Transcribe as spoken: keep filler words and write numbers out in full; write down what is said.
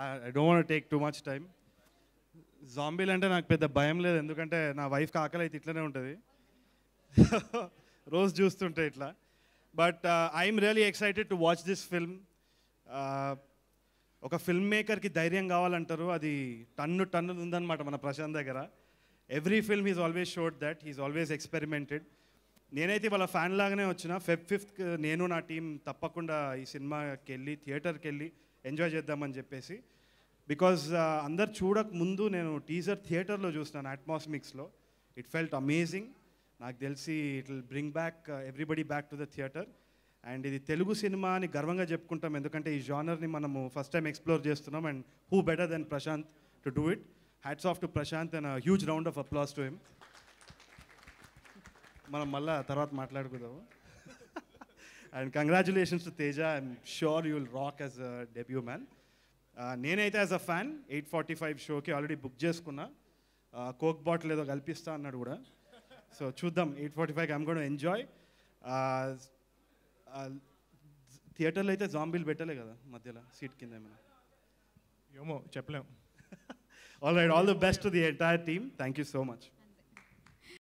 I don't want to take too much time. Zombie lante naak pedda bhayam led endukante na wife ka akala iti itlane untadi. Rose juice tunte itla. But uh, I'm really excited to watch this film. Oka filmmaker ki dhairyam kavalantaru adi tannu tannu undanamata mana Prashanth dagara. Every film he's always showed that. He's always experimented. నేనైతే వాళ్ళ fan లాగానే వచ్చిన Feb fifth నేను నా team తప్పకుండా ఈ సినిమాకి వెళ్ళి థియేటర్కి వెళ్ళి ఎంజాయ్ చేద్దామని చెప్పేసి బికాజ్ అందరు చూడక ముందు నేను టీజర్ థియేటర్లో చూసినాను అట్మాస్మిక్స్లో ఇట్ ఫెల్ట్ అమేజింగ్ నాకు తెలిసి it will bring back everybody back to the theatre and ఇది తెలుగు సినిమా అని గర్వంగా చెప్పుకుంటాం ఎందుకంటే ఈ జానర్ని మనము ఫస్ట్ టైం ఎక్స్ప్లోర్ చేస్తున్నాం and who better than Prashanth to do it hats off to Prashanth and huge round of applause to him మనం మళ్ళా తర్వాత మాట్లాడుకుందాము and congratulations to Teja I'm sure you will rock as a debut man నేనైతే as a fan eight forty five షోకి already book చేసుకున్నా coke bottle ఏదో కల్పిస్తా అన్నాడు కూడా సో చూద్దాం ఎయిట్ ఫార్టీ ఫైవ్కి ఐఎమ్ గోనా ఎంజాయ్ థియేటర్లో అయితే జాంబీలు పెట్టలే కదా మధ్యలో సీట్ కింద ఏమైనా ఏమో చెప్పలేము all right all the best to the entire team thank you so much